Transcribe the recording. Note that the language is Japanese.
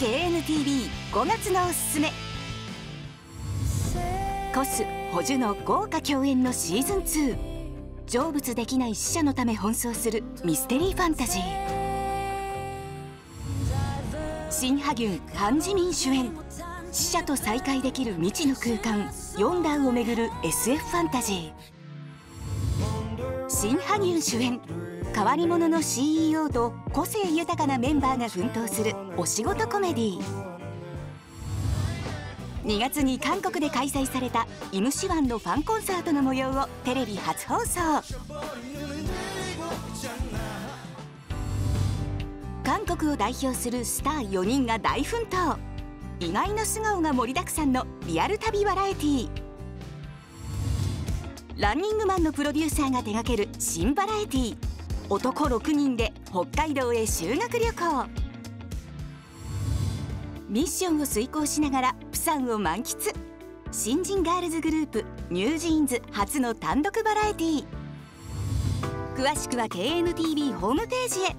KNTV5 月のおすすめ、コス・ホジュの豪華共演のシーズン2、成仏できない死者のため奔走するミステリーファンタジー。シン・ハギュン・ハン・ジミン主演、死者と再会できる未知の空間ヨンダウをめぐる SF ファンタジー。シン・ハギュン主演、変わり者の CEO と個性豊かなメンバーが奮闘するお仕事コメディー。2月に韓国で開催されたイムシワンのファンコンサートの模様をテレビ初放送。韓国を代表するスター4人が大奮闘、意外な素顔が盛りだくさんのリアル旅バラエティー。ランニングマンのプロデューサーが手掛ける新バラエティー、男6人で北海道へ修学旅行。ミッションを遂行しながらプサンを満喫、新人ガールズグループニュージーンズ初の単独バラエティー。詳しくは KNTV ホームページへ。